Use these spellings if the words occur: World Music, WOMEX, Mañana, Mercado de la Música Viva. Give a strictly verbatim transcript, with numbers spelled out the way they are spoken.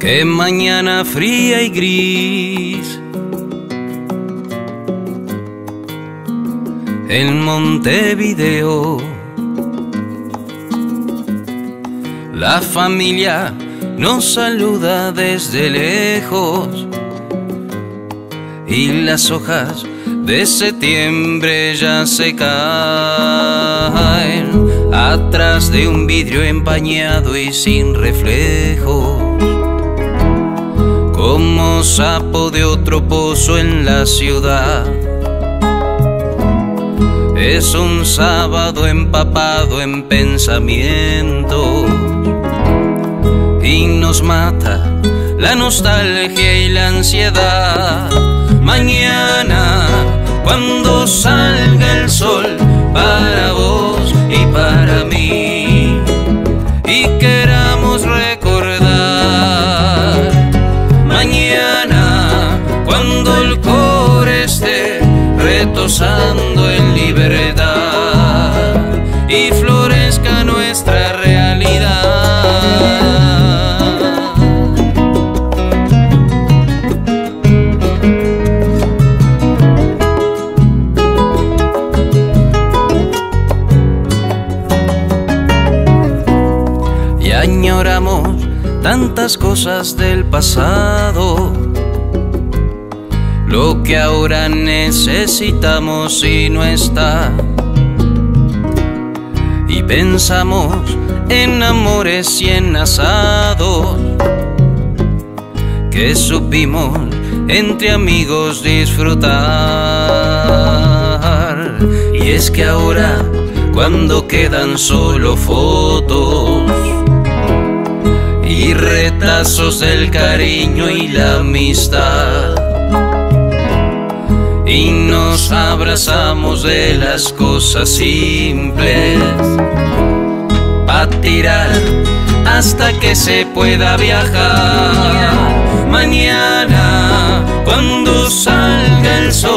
Qué mañana fría y gris. En Montevideo la familia nos saluda desde lejos y las hojas de septiembre ya se caen atrás de un vidrio empañado y sin reflejos, como sapo de otro pozo en la ciudad. Es un sábado empapado en pensamientos y nos mata la nostalgia y la ansiedad. Mañana, cuando salga el sol, para vos y para mí, y queramos recordar. Mañana, cuando el core esté retozando en libertad y florezca nuestra realidad. Añoramos tantas cosas del pasado, lo que ahora necesitamos y no está, y pensamos en amores y en asados que supimos entre amigos disfrutar. Y es que ahora, cuando quedan solo fotos y retazos del cariño y la amistad, y nos abrazamos de las cosas simples pa' tirar hasta que se pueda viajar. Mañana, cuando salga el sol,